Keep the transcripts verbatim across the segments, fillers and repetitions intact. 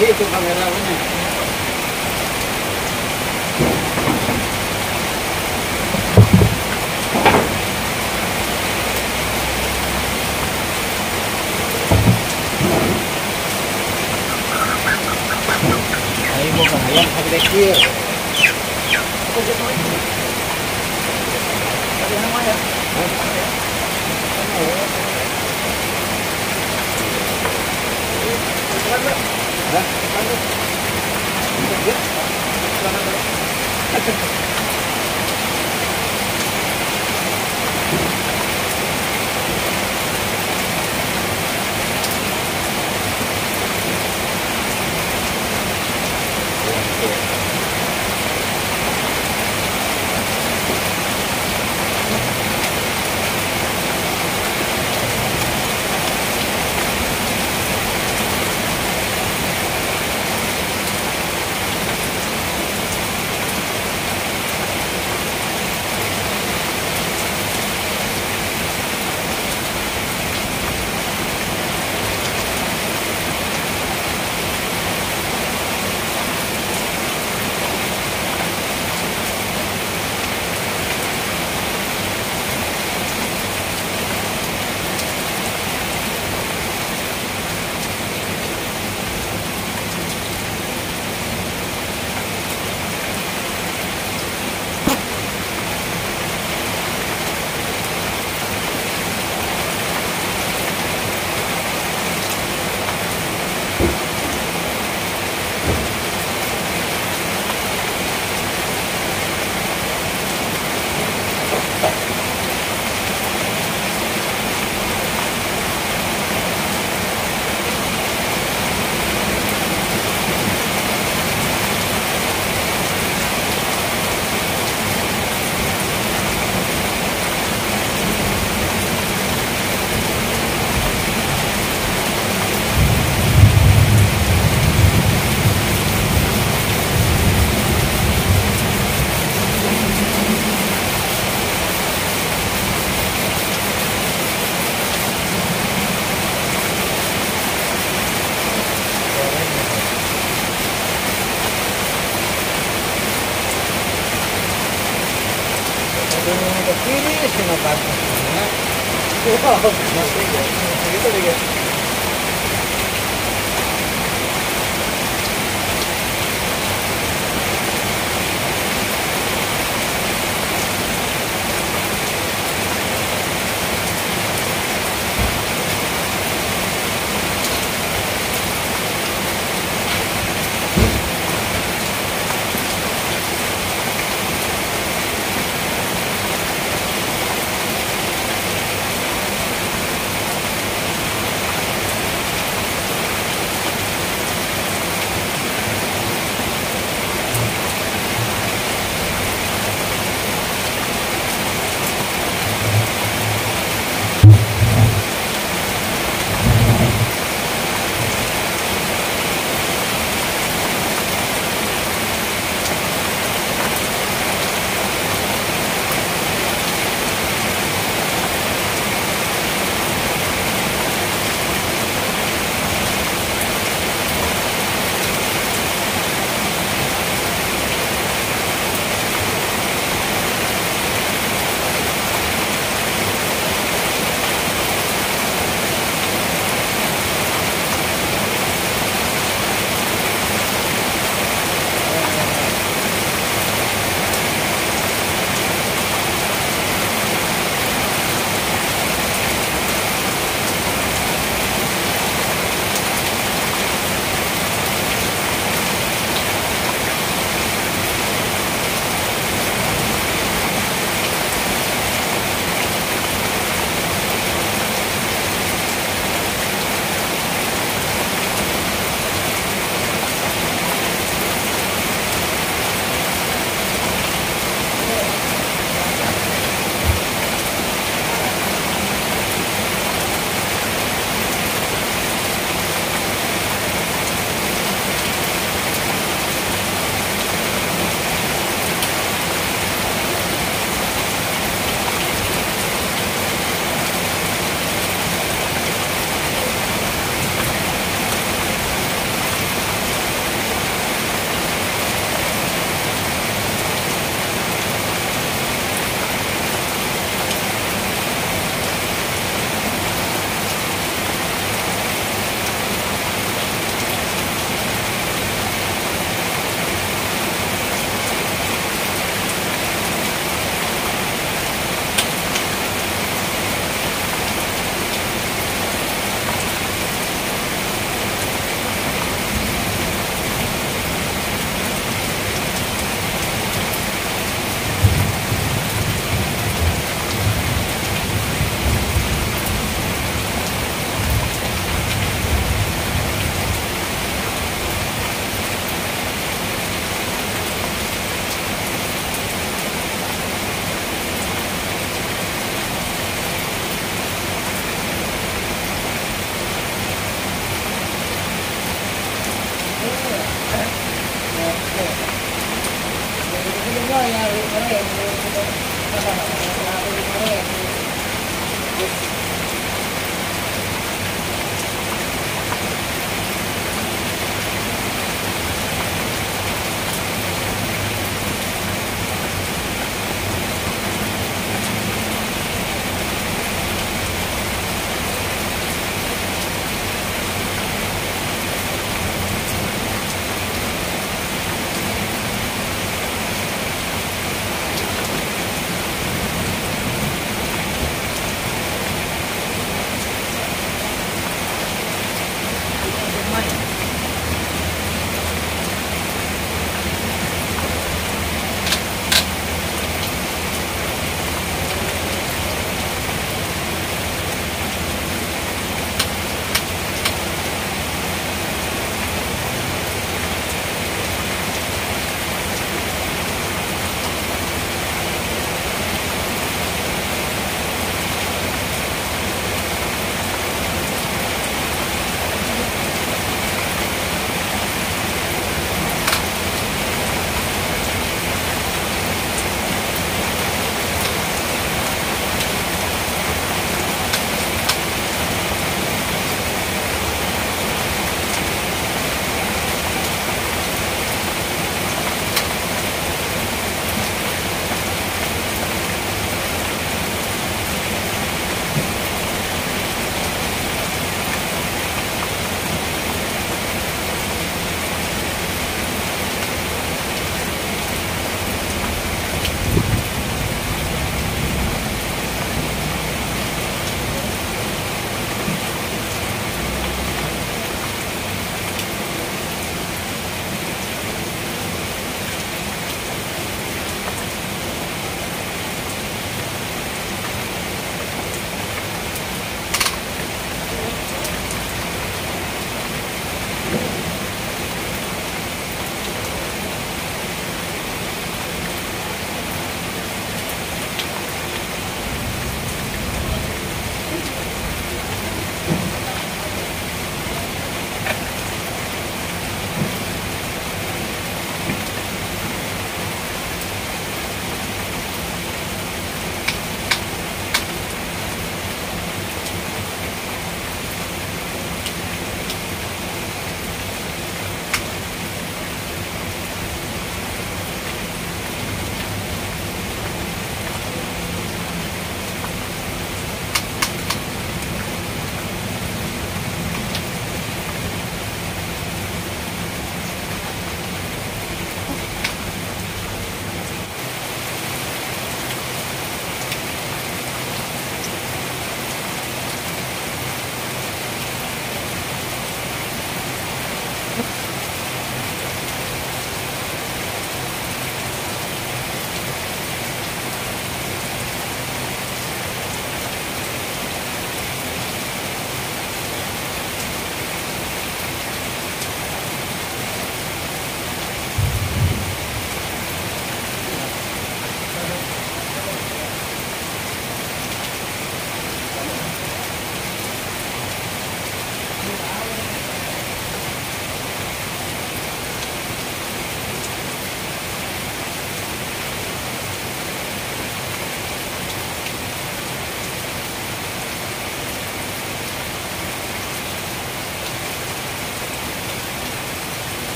ahí tu cámara, bueno. Gracias.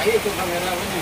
Ahí tú también la buena.